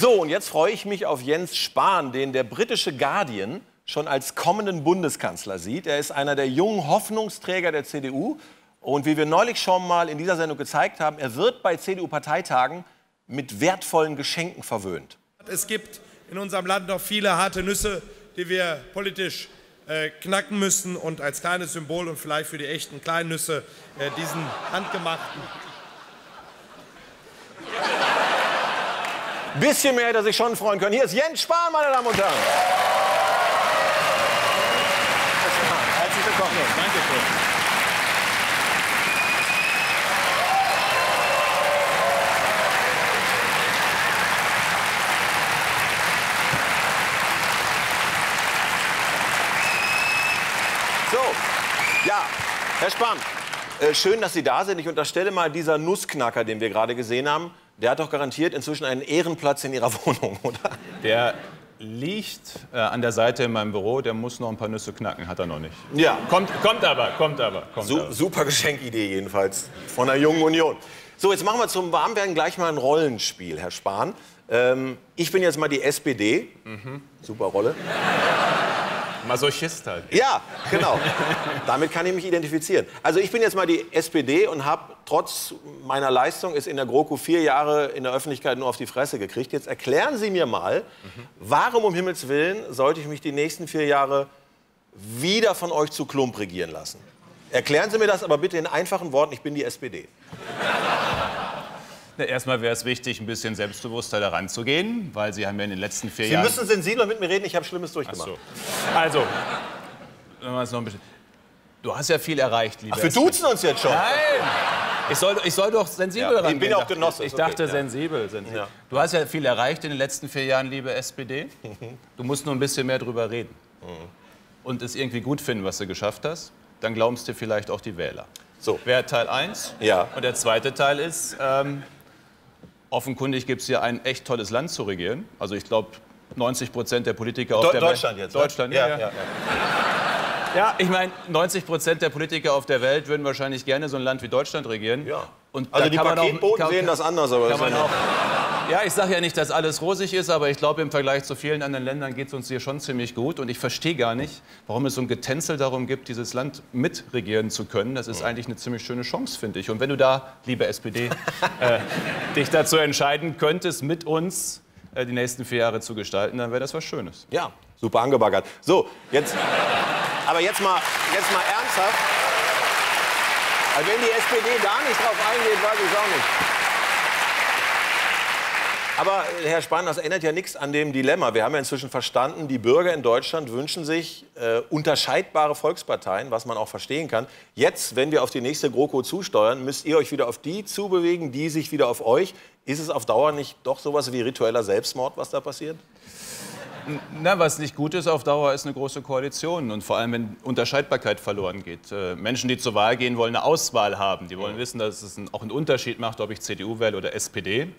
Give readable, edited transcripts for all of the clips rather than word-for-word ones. So, und jetzt freue ich mich auf Jens Spahn, den der britische Guardian schon als kommenden Bundeskanzler sieht. Er ist einer der jungen Hoffnungsträger der CDU. Und wie wir neulich schon mal in dieser Sendung gezeigt haben, er wird bei CDU-Parteitagen mit wertvollen Geschenken verwöhnt. Es gibt in unserem Land noch viele harte Nüsse, die wir politisch knacken müssen. Und als kleines Symbol und vielleicht für die echten kleinen Nüsse diesen handgemachten... Ein bisschen mehr hätte er sich schon freuen können. Hier ist Jens Spahn, meine Damen und Herren. Herzlich willkommen. Danke schön. Ja, Herr Spahn, schön, dass Sie da sind. Ich unterstelle mal, dieser Nussknacker, den wir gerade gesehen haben, der hat doch garantiert inzwischen einen Ehrenplatz in Ihrer Wohnung, oder? Der liegt an der Seite in meinem Büro, der muss noch ein paar Nüsse knacken, hat er noch nicht. Ja. Kommt aber. Super Geschenkidee jedenfalls von der Jungen Union. So, jetzt machen wir zum Warmwerden gleich mal ein Rollenspiel, Herr Spahn. Ich bin jetzt mal die SPD. Mhm. Super Rolle. Masochist halt. Ja, genau. Damit kann ich mich identifizieren. Also ich bin jetzt mal die SPD und habe trotz meiner Leistung in der GroKo 4 Jahre in der Öffentlichkeit nur auf die Fresse gekriegt. Jetzt erklären Sie mir mal, warum um Himmels Willen sollte ich mich die nächsten 4 Jahre wieder von euch zu Klump regieren lassen? Erklären Sie mir das aber bitte in einfachen Worten. Ich bin die SPD. Erstmal wäre es wichtig, ein bisschen selbstbewusster daran zu gehen, weil Sie haben ja in den letzten 4 Jahren... Sie müssen sensibler mit mir reden, ich habe Schlimmes durchgemacht. Ach so. Also, wenn wir es noch ein bisschen... Du hast ja viel erreicht, lieber. Ach, wir duzen uns jetzt schon. Nein! Ich soll doch sensibel daran gehen. Ich bin auch Genosse. Ich dachte, okay, sensibel. Ja. Du hast ja viel erreicht in den letzten 4 Jahren, liebe SPD. Du musst nur ein bisschen mehr drüber reden. Und es irgendwie gut finden, was du geschafft hast. Dann glauben es dir vielleicht auch die Wähler. So. Wäre Teil 1. Ja. Und der zweite Teil ist... offenkundig gibt es hier ein echt tolles Land zu regieren. Also ich glaube, 90% der Politiker auf der Welt... Deutschland jetzt, ne? Deutschland, ja. Ja, ich meine, 90% der Politiker auf der Welt würden wahrscheinlich gerne so ein Land wie Deutschland regieren. Ja. Und also die Paketboten sehen das anders, aber... Ja, ich sage ja nicht, dass alles rosig ist, aber ich glaube, im Vergleich zu vielen anderen Ländern geht es uns hier schon ziemlich gut. Und ich verstehe gar nicht, warum es so ein Getänzel darum gibt, dieses Land mitregieren zu können. Das ist eigentlich eine ziemlich schöne Chance, finde ich. Und wenn du da, liebe SPD, dich dazu entscheiden könntest, mit uns die nächsten 4 Jahre zu gestalten, dann wäre das was Schönes. Ja, super angebaggert. So, jetzt, aber jetzt mal ernsthaft. Also wenn die SPD gar nicht drauf eingeht, weiß ich auch nicht. Aber, Herr Spahn, das ändert ja nichts an dem Dilemma. Wir haben ja inzwischen verstanden, die Bürger in Deutschland wünschen sich unterscheidbare Volksparteien, was man auch verstehen kann. Jetzt, wenn wir auf die nächste GroKo zusteuern, müsst ihr euch wieder auf die zubewegen, die sich wieder auf euch. Ist es auf Dauer nicht doch sowas wie ritueller Selbstmord, was da passiert? Na, was nicht gut ist auf Dauer, ist eine große Koalition. Und vor allem, wenn Unterscheidbarkeit verloren geht. Menschen, die zur Wahl gehen, wollen eine Auswahl haben. Die wollen wissen, dass es auch einen Unterschied macht, ob ich CDU wähle oder SPD.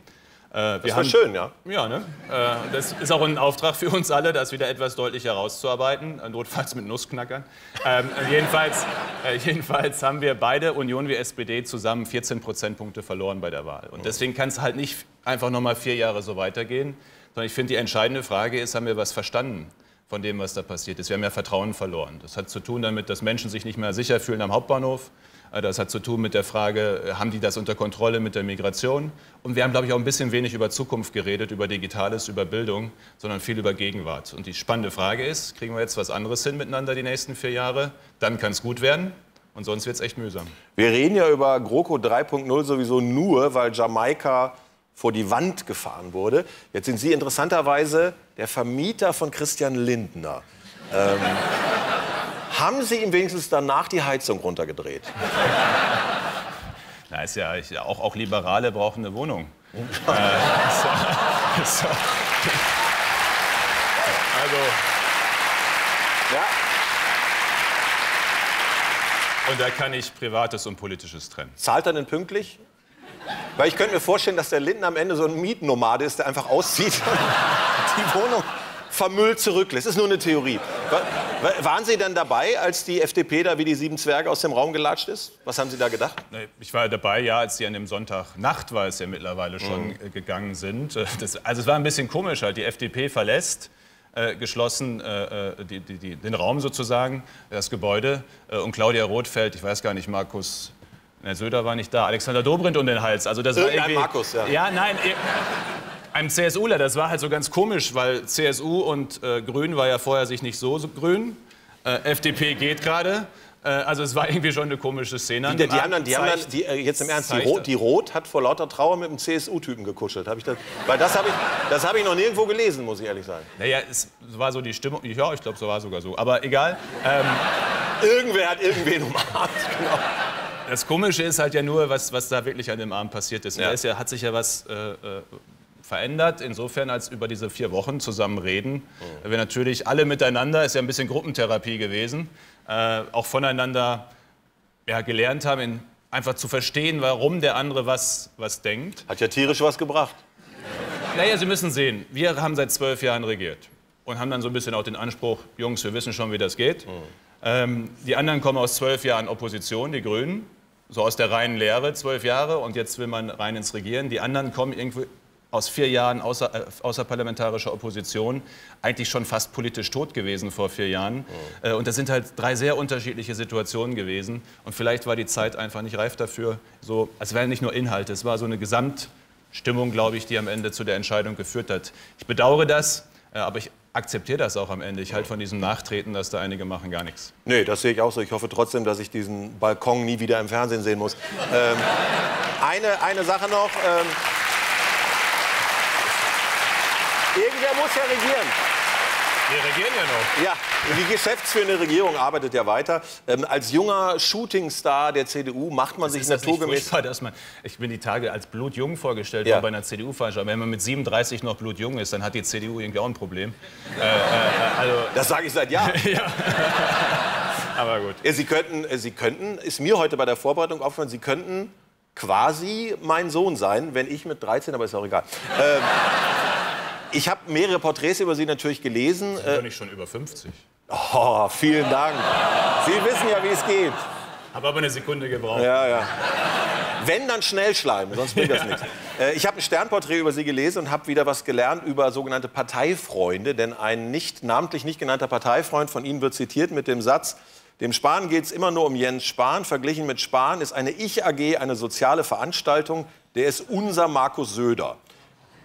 Das war schön, ja. Ja, ne? Das ist auch ein Auftrag für uns alle, das wieder etwas deutlicher herauszuarbeiten, notfalls mit Nussknackern. Jedenfalls haben wir beide, Union wie SPD, zusammen 14 Prozentpunkte verloren bei der Wahl. Und deswegen kann es halt nicht einfach nochmal 4 Jahre so weitergehen, sondern ich finde, die entscheidende Frage ist, haben wir was verstanden von dem, was da passiert ist? Wir haben ja Vertrauen verloren. Das hat zu tun damit, dass Menschen sich nicht mehr sicher fühlen am Hauptbahnhof. Das hat zu tun mit der Frage, haben die das unter Kontrolle mit der Migration? Und wir haben, glaube ich, auch ein bisschen wenig über Zukunft geredet, über Digitales, über Bildung, sondern viel über Gegenwart. Und die spannende Frage ist, kriegen wir jetzt was anderes hin miteinander die nächsten 4 Jahre? Dann kann es gut werden und sonst wird es echt mühsam. Wir reden ja über GroKo 3.0 sowieso nur, weil Jamaika vor die Wand gefahren wurde. Jetzt sind Sie interessanterweise der Vermieter von Christian Lindner. Haben Sie ihm wenigstens danach die Heizung runtergedreht? Na, ist ja, auch Liberale brauchen eine Wohnung. Also. Ja. Und da kann ich Privates und Politisches trennen. Zahlt er denn pünktlich? Weil ich könnte mir vorstellen, dass der Lindner am Ende so ein Mietnomade ist, der einfach auszieht. Die Wohnung vermüllt zurücklässt. Das ist nur eine Theorie. Waren Sie denn dabei, als die FDP da wie die sieben Zwerge aus dem Raum gelatscht ist? Was haben Sie da gedacht? Ich war dabei, ja, als Sie an dem Sonntagnacht, weil es ja mittlerweile schon gegangen sind. Also es war ein bisschen komisch, halt. Die FDP verlässt geschlossen den Raum sozusagen, das Gebäude. Und Claudia Roth fällt, ich weiß gar nicht, Markus... Herr Söder war nicht da, Alexander Dobrindt um den Hals. Also das war irgendwie, Markus, ja. Ja, nein, einem CSUler, das war halt so ganz komisch, weil CSU und Grün war ja vorher sich nicht so grün. FDP geht gerade. Also es war irgendwie schon eine komische Szene. Jetzt im Ernst, die Roth hat vor lauter Trauer mit dem CSU-Typen gekuschelt. Das habe ich noch nirgendwo gelesen, muss ich ehrlich sagen. Naja, es war so die Stimmung. Ja, ich glaube, so war sogar so. Aber egal. Irgendwer hat irgendwen umarmt, genau. Das Komische ist halt ja nur, was da wirklich an dem Abend passiert ist. Ja. Da hat sich ja was verändert, insofern als über diese 4 Wochen zusammen reden. Oh. Wir natürlich alle miteinander, ist ja ein bisschen Gruppentherapie gewesen, auch voneinander ja, gelernt haben, einfach zu verstehen, warum der andere was denkt. Hat ja tierisch was gebracht. Naja, Sie müssen sehen, wir haben seit 12 Jahren regiert und haben dann so ein bisschen auch den Anspruch, Jungs, wir wissen schon, wie das geht. Oh. Die anderen kommen aus 12 Jahren Opposition, die Grünen. So aus der reinen Lehre, 12 Jahre, und jetzt will man rein ins Regieren. Die anderen kommen irgendwie aus 4 Jahren außerparlamentarischer Opposition, eigentlich schon fast politisch tot gewesen vor 4 Jahren. Oh. Und das sind halt 3 sehr unterschiedliche Situationen gewesen. Und vielleicht war die Zeit einfach nicht reif dafür. So, es waren nicht nur Inhalte, es war so eine Gesamtstimmung, glaube ich, die am Ende zu der Entscheidung geführt hat. Ich bedauere das, aber ich akzeptiere das auch am Ende. Ich halte von diesem Nachtreten, dass da einige machen, gar nichts. Nee, das sehe ich auch so. Ich hoffe trotzdem, dass ich diesen Balkon nie wieder im Fernsehen sehen muss. Eine Sache noch. Irgendwer muss ja regieren. Wir regieren ja noch. Ja, die geschäftsführende Regierung arbeitet ja weiter. Als junger Shootingstar der CDU macht man sich naturgemäß... Ich bin die Tage als blutjung vorgestellt worden bei einer CDU-Veranstaltung. Wenn man mit 37 noch blutjung ist, dann hat die CDU irgendwie auch ein Problem. Also das sage ich seit Jahren. Ja. Aber gut. Sie könnten, ist mir heute bei der Vorbereitung aufgefallen, Sie könnten quasi mein Sohn sein, wenn ich mit 13, aber ist auch egal. Ich habe mehrere Porträts über Sie natürlich gelesen. Sie sind doch nicht schon über 50. Oh, vielen Dank. Sie wissen ja, wie es geht. Habe aber eine Sekunde gebraucht. Ja, ja. Wenn, dann schnell schleimen, sonst bringt das nichts. Ich habe ein Sternporträt über Sie gelesen und habe wieder was gelernt über sogenannte Parteifreunde. Denn ein namentlich nicht genannter Parteifreund von Ihnen wird zitiert mit dem Satz: Dem Spahn geht es immer nur um Jens Spahn. Verglichen mit Spahn ist eine Ich-AG eine soziale Veranstaltung. Der ist unser Markus Söder.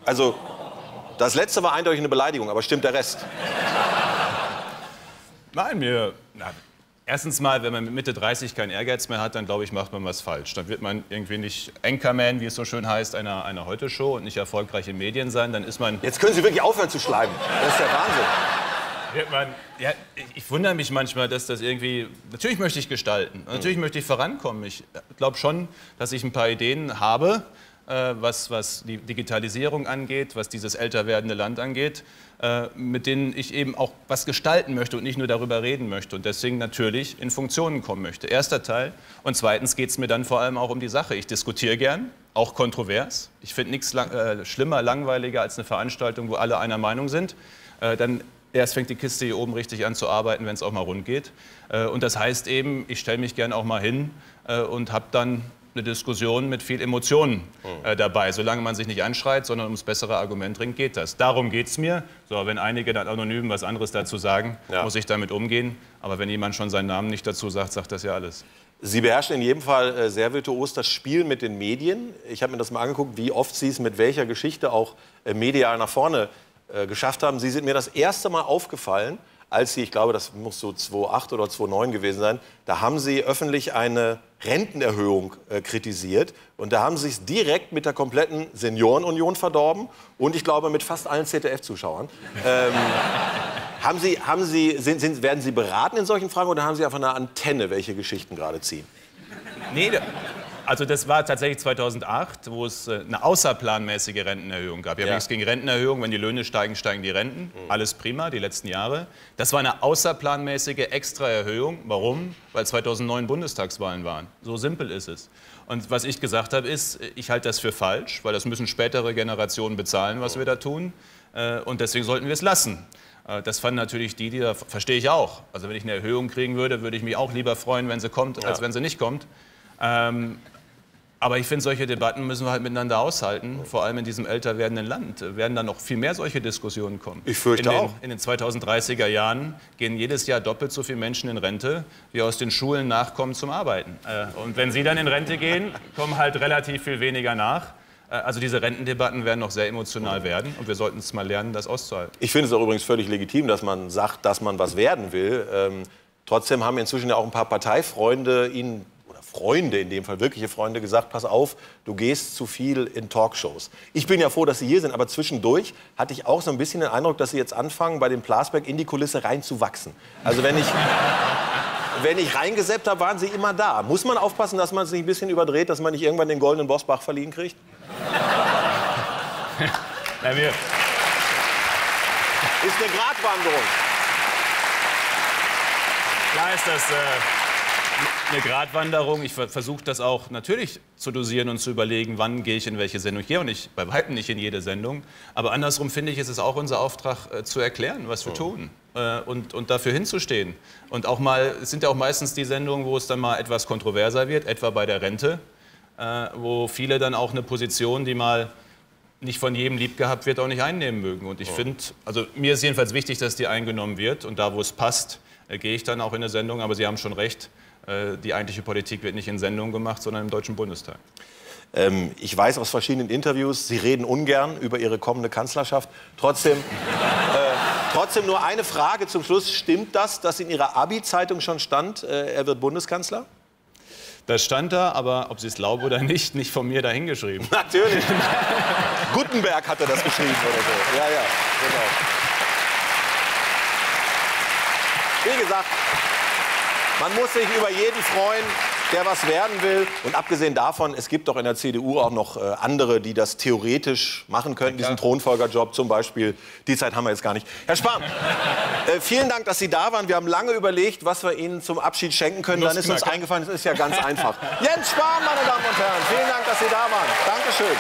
Also... Das letzte war eindeutig eine Beleidigung, aber stimmt der Rest? Nein, erstens mal, wenn man mit Mitte 30 keinen Ehrgeiz mehr hat, dann glaube ich, macht man was falsch. Dann wird man irgendwie nicht Anchorman, wie es so schön heißt, einer Heute-Show und nicht erfolgreich in Medien sein, dann ist man... Jetzt können Sie wirklich aufhören zu schleimen. Das ist der Wahnsinn. Ja, ich wundere mich manchmal, dass das irgendwie... Natürlich möchte ich gestalten, natürlich möchte ich vorankommen. Ich glaube schon, dass ich ein paar Ideen habe. Was die Digitalisierung angeht, was dieses älter werdende Land angeht, mit denen ich eben auch was gestalten möchte und nicht nur darüber reden möchte und deswegen natürlich in Funktionen kommen möchte. Erster Teil. Und zweitens geht es mir dann vor allem auch um die Sache. Ich diskutiere gern, auch kontrovers. Ich finde nichts schlimmer, langweiliger als eine Veranstaltung, wo alle einer Meinung sind. Dann erst fängt die Kiste hier oben richtig an zu arbeiten, wenn es auch mal rund geht. Und das heißt eben, ich stelle mich gern auch mal hin und habe dann eine Diskussion mit viel Emotionen dabei. Solange man sich nicht anschreit, sondern ums bessere Argument ringt, geht das. Darum geht es mir. So, wenn einige dann anonym was anderes dazu sagen, muss ich damit umgehen. Aber wenn jemand schon seinen Namen nicht dazu sagt, sagt das ja alles. Sie beherrschen in jedem Fall sehr virtuos das Spiel mit den Medien. Ich habe mir das mal angeguckt, wie oft Sie es mit welcher Geschichte auch medial nach vorne geschafft haben. Sie sind mir das erste Mal aufgefallen, als Sie, ich glaube, das muss so 2008 oder 2009 gewesen sein, da haben Sie öffentlich eine Rentenerhöhung kritisiert. Und da haben Sie es direkt mit der kompletten Seniorenunion verdorben und ich glaube mit fast allen ZDF-Zuschauern. Werden Sie beraten in solchen Fragen oder haben Sie einfach eine Antenne, welche Geschichten gerade ziehen? Nee, also das war tatsächlich 2008, wo es eine außerplanmäßige Rentenerhöhung gab. Ich habe nichts gegen Rentenerhöhung. Wenn die Löhne steigen, steigen die Renten. Alles prima, die letzten Jahre. Das war eine außerplanmäßige Extraerhöhung. Warum? Weil 2009 Bundestagswahlen waren. So simpel ist es. Und was ich gesagt habe, ist, ich halte das für falsch, weil das müssen spätere Generationen bezahlen, was wir da tun. Und deswegen sollten wir es lassen. Das fanden natürlich die, verstehe ich auch. Also wenn ich eine Erhöhung kriegen würde, würde ich mich auch lieber freuen, wenn sie kommt, als wenn sie nicht kommt. Aber ich finde, solche Debatten müssen wir halt miteinander aushalten, vor allem in diesem älter werdenden Land. Werden dann noch viel mehr solche Diskussionen kommen. Ich fürchte auch. In den 2030er Jahren gehen jedes Jahr doppelt so viele Menschen in Rente, wie aus den Schulen nachkommen zum Arbeiten. Und wenn sie dann in Rente gehen, kommen halt relativ viel weniger nach. Also diese Rentendebatten werden noch sehr emotional werden und wir sollten es mal lernen, das auszuhalten. Ich finde es auch übrigens völlig legitim, dass man sagt, dass man was werden will. Trotzdem haben inzwischen ja auch ein paar Parteifreunde Ihnen, oder Freunde in dem Fall, wirkliche Freunde, gesagt, pass auf, du gehst zu viel in Talkshows. Ich bin ja froh, dass Sie hier sind, aber zwischendurch hatte ich auch so ein bisschen den Eindruck, dass Sie jetzt anfangen, bei dem Plasberg in die Kulisse reinzuwachsen. Also wenn ich reingeseppt habe, waren Sie immer da. Muss man aufpassen, dass man es nicht ein bisschen überdreht, dass man nicht irgendwann den goldenen Bossbach verliehen kriegt? Na, wir. Ist eine Gratwanderung. Klar ist das eine Gratwanderung. Ich versuche das auch natürlich zu dosieren und zu überlegen, wann gehe ich in welche Sendung. Ich gehe auch nicht, bei weitem nicht in jede Sendung. Aber andersrum finde ich, ist es auch unser Auftrag zu erklären, was wir tun. Und dafür hinzustehen. Und auch mal, es sind ja auch meistens die Sendungen, wo es dann mal etwas kontroverser wird, etwa bei der Rente, wo viele dann auch eine Position, die mal nicht von jedem lieb gehabt wird, auch nicht einnehmen mögen. Und ich finde, also mir ist jedenfalls wichtig, dass die eingenommen wird. Und da, wo es passt, gehe ich dann auch in eine Sendung. Aber Sie haben schon recht, die eigentliche Politik wird nicht in Sendungen gemacht, sondern im Deutschen Bundestag. Ich weiß aus verschiedenen Interviews, Sie reden ungern über Ihre kommende Kanzlerschaft. Trotzdem... Trotzdem nur eine Frage zum Schluss. Stimmt das, dass in Ihrer Abi-Zeitung schon stand, er wird Bundeskanzler? Das stand da, aber ob Sie es glauben oder nicht, nicht von mir dahingeschrieben. Natürlich. Guttenberg hatte das geschrieben oder so. Ja, genau. Wie gesagt, man muss sich über jeden freuen, der was werden will. Und abgesehen davon, es gibt doch in der CDU auch noch andere, die das theoretisch machen könnten, diesen Thronfolgerjob zum Beispiel. Die Zeit haben wir jetzt gar nicht. Herr Spahn, vielen Dank, dass Sie da waren. Wir haben lange überlegt, was wir Ihnen zum Abschied schenken können. Dann ist uns eingefallen, es ist ja ganz einfach. Jens Spahn, meine Damen und Herren, vielen Dank, dass Sie da waren. Dankeschön.